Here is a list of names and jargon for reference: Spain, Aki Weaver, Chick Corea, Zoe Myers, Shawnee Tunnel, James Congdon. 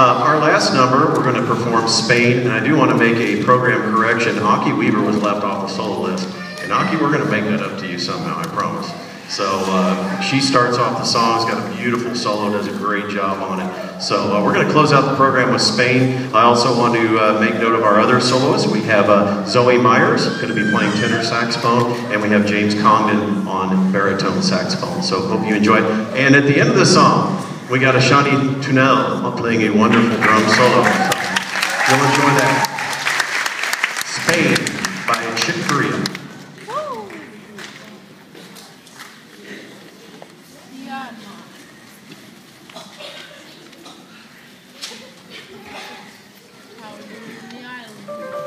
Our last number, we're going to perform Spain, and I do want to make a program correction. Aki Weaver was left off the solo list, and Aki, we're going to make that up to you somehow, I promise. So she starts off the song, has got a beautiful solo, does a great job on it. So we're going to close out the program with Spain. I also want to make note of our other soloists. We have Zoe Myers, going to be playing tenor saxophone, and we have James Congdon on baritone saxophone. So hope you enjoy it. And at the end of the song, we got a Shawnee Tunnel playing a wonderful drum solo. You'll enjoy that. Spain by Chick Corea. The island.